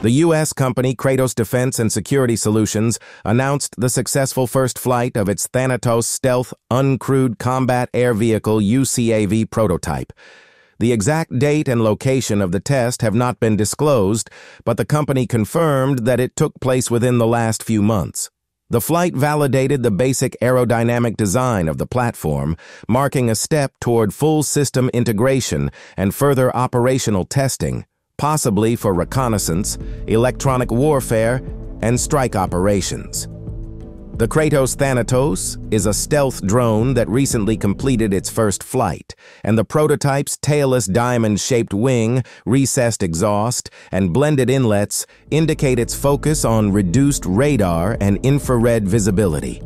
The U.S. company Kratos Defense and Security Solutions announced the successful first flight of its Thanatos stealth uncrewed combat air vehicle UCAV prototype. The exact date and location of the test have not been disclosed, but the company confirmed that it took place within the last few months. The flight validated the basic aerodynamic design of the platform, marking a step toward full system integration and further operational testing, possibly for reconnaissance, electronic warfare, and strike operations. The Kratos Thanatos is a stealth drone that recently completed its first flight, and the prototype's tailless diamond-shaped wing, recessed exhaust, and blended inlets indicate its focus on reduced radar and infrared visibility.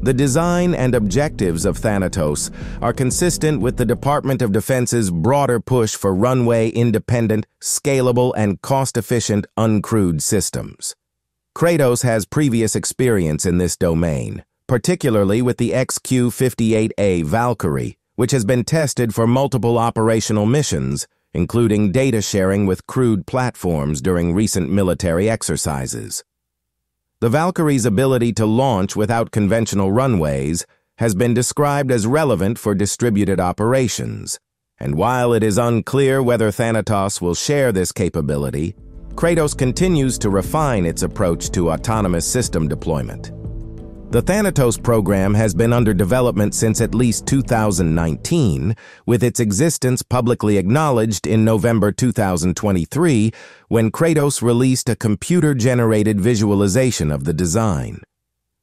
The design and objectives of Thanatos are consistent with the Department of Defense's broader push for runway-independent, scalable, and cost-efficient uncrewed systems. Kratos has previous experience in this domain, particularly with the XQ-58A Valkyrie, which has been tested for multiple operational missions, including data sharing with crewed platforms during recent military exercises. The Valkyrie's ability to launch without conventional runways has been described as relevant for distributed operations, and while it is unclear whether Thanatos will share this capability, Kratos continues to refine its approach to autonomous system deployment. The Thanatos program has been under development since at least 2019, with its existence publicly acknowledged in November 2023, when Kratos released a computer-generated visualization of the design.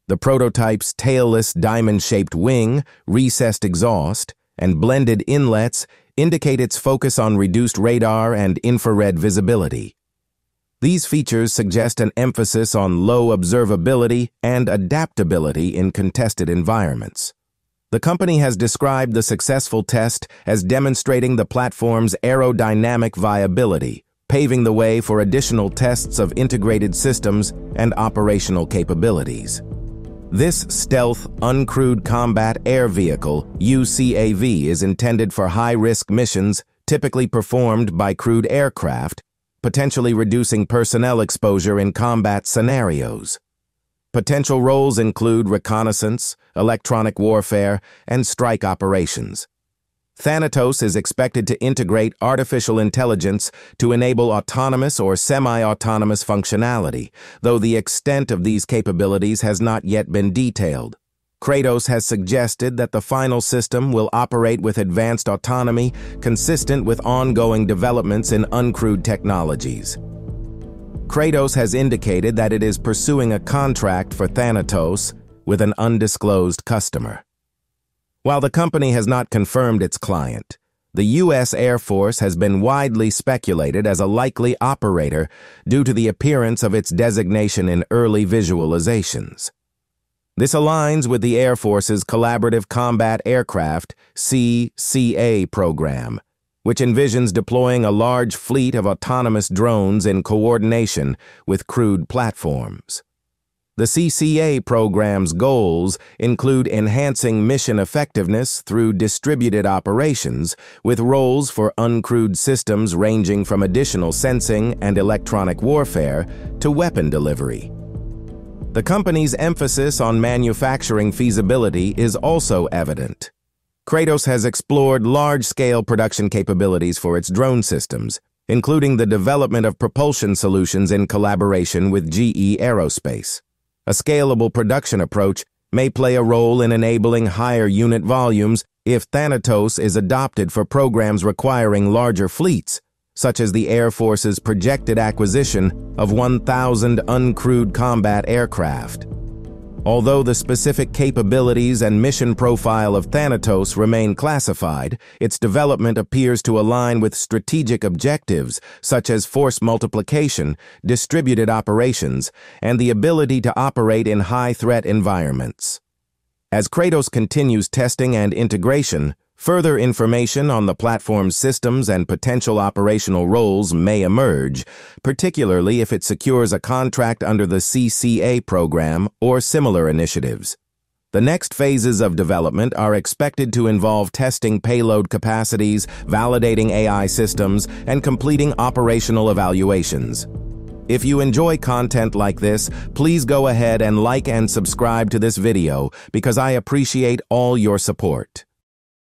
The prototype's tailless diamond-shaped wing, recessed exhaust, and blended inlets indicate its focus on reduced radar and infrared visibility. These features suggest an emphasis on low observability and adaptability in contested environments. The company has described the successful test as demonstrating the platform's aerodynamic viability, paving the way for additional tests of integrated systems and operational capabilities. This stealth, uncrewed combat air vehicle, UCAV, is intended for high-risk missions typically performed by crewed aircraft, potentially reducing personnel exposure in combat scenarios. Potential roles include reconnaissance, electronic warfare, and strike operations. Thanatos is expected to integrate artificial intelligence to enable autonomous or semi-autonomous functionality, though the extent of these capabilities has not yet been detailed. Kratos has suggested that the final system will operate with advanced autonomy consistent with ongoing developments in uncrewed technologies. Kratos has indicated that it is pursuing a contract for Thanatos with an undisclosed customer. While the company has not confirmed its client, the U.S. Air Force has been widely speculated as a likely operator due to the appearance of its designation in early visualizations. This aligns with the Air Force's Collaborative Combat Aircraft (CCA) program, which envisions deploying a large fleet of autonomous drones in coordination with crewed platforms. The CCA program's goals include enhancing mission effectiveness through distributed operations, with roles for uncrewed systems ranging from additional sensing and electronic warfare to weapon delivery. The company's emphasis on manufacturing feasibility is also evident. Kratos has explored large-scale production capabilities for its drone systems, including the development of propulsion solutions in collaboration with GE Aerospace. A scalable production approach may play a role in enabling higher unit volumes if Thanatos is adopted for programs requiring larger fleets, such as the Air Force's projected acquisition of 1,000 uncrewed combat aircraft. Although the specific capabilities and mission profile of Thanatos remain classified, its development appears to align with strategic objectives such as force multiplication, distributed operations, and the ability to operate in high-threat environments. As Kratos continues testing and integration, further information on the platform's systems and potential operational roles may emerge, particularly if it secures a contract under the CCA program or similar initiatives. The next phases of development are expected to involve testing payload capacities, validating AI systems, and completing operational evaluations. If you enjoy content like this, please go ahead and like and subscribe to this video because I appreciate all your support.